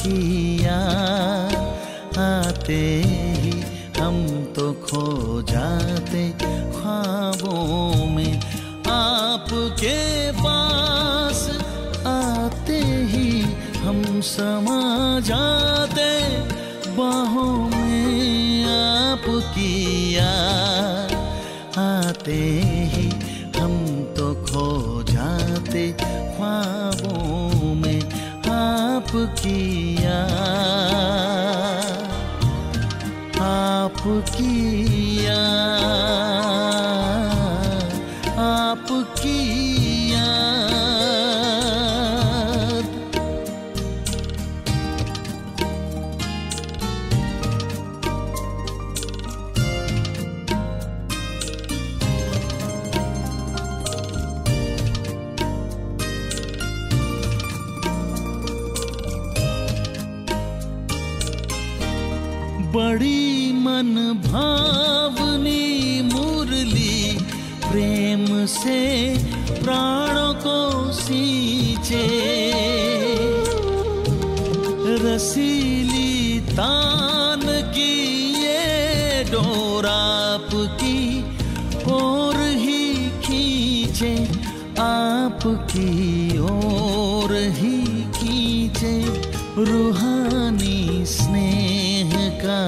किया, आते ही हम तो खो जाते ख्वाबों में। आपके पास आते ही हम समा जाते बाहों में। आप किया, आते ही हम तो खो जाते ख्वाबों में। आप किया, आप किया, आप किया। बड़ी मन भावनी मुरली प्रेम से प्राणों को सींचे, रसीली तान की ये डोर आपकी ओर ही खींचे, आपकी ओर ही खींचे। रूहानी स्नेह का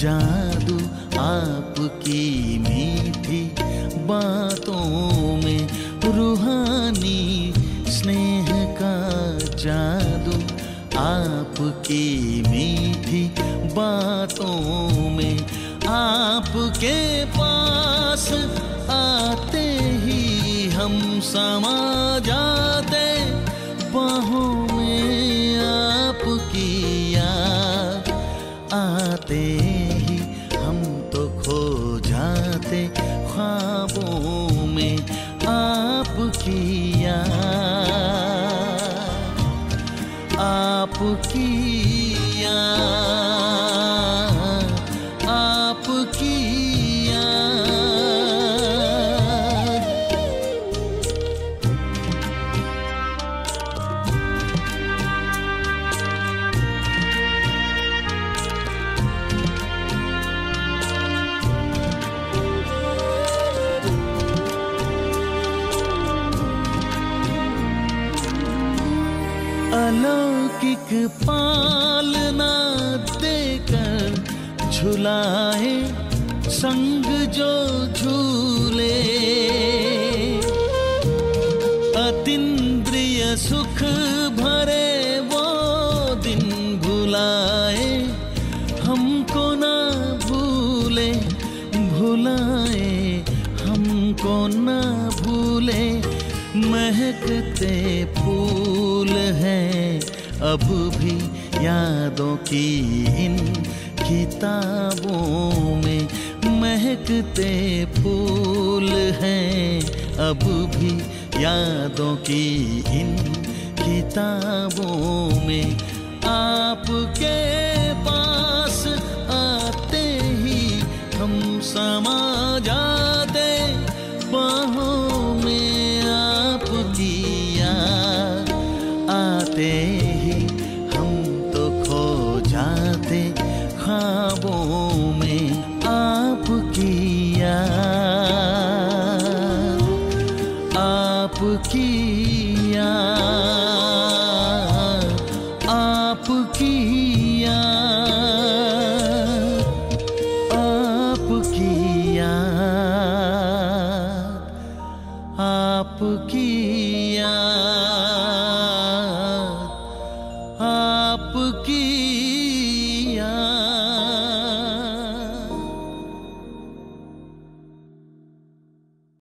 जादू आपकी मीठी बातों में। रूहानी स्नेह का जादू आपकी मीठी बातों में। आपके पास आते ही हम समा जाते बाहों में। आप किया, आते ही हम तो खो जाते ख्वाबों में। आप किया, आप किया, आप किया। अलौकिक पालना देकर झुलाए संग जो झूले, अतिंद्रिय सुख भरे वो दिन भुलाए, हमको ना भूले, भुलाए हमको ना भूले। महकते फूल हैं अब भी यादों की इन किताबों में। महकते फूल हैं अब भी यादों की इन किताबों में। आपके पास आते ही हम समा जाते बाहों में। आप किया, आते ही हम तो खो जाते ख्वाबों में। आप किया, आप किया, आप किया, आप किया, आप किया, आप किया।